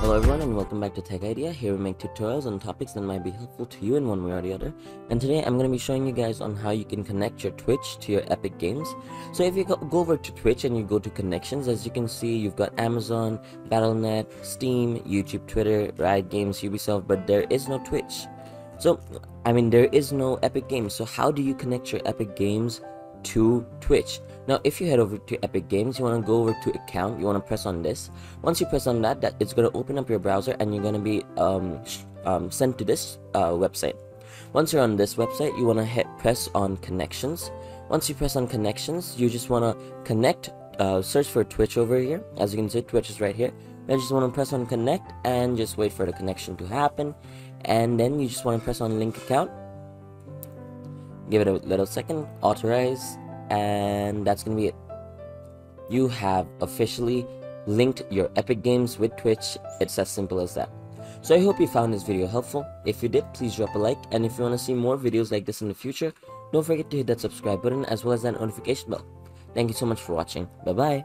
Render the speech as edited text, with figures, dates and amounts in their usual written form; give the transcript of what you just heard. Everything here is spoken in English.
Hello everyone and welcome back to Tech Idea. Here we make tutorials on topics that might be helpful to you in one way or the other. And today I'm going to be showing you guys on how you can connect your Twitch to your Epic Games. So if you go over to Twitch and you go to connections, as you can see you've got Amazon, Battle.net, Steam, YouTube, Twitter, Riot Games, Ubisoft, but there is no Twitch. There is no Epic Games. So how do you connect your Epic Games to Twitch? Now if you head over to Epic Games, you want to go over to account, you want to press on this. Once you press on that, it's going to open up your browser and you're going to be sent to this website. Once you're on this website, you want to press on connections. Once you press on connections, you just want to connect, search for Twitch over here. As you can see, Twitch is right here. I just want to press on connect and just wait for the connection to happen, and then you just want to press on link account. Give it a little second, authorize, and that's gonna be it. You have officially linked your Epic Games with Twitch. It's as simple as that. So I hope you found this video helpful. If you did, please drop a like, and if you want to see more videos like this in the future, don't forget to hit that subscribe button as well as that notification bell. Thank you so much for watching. Bye bye.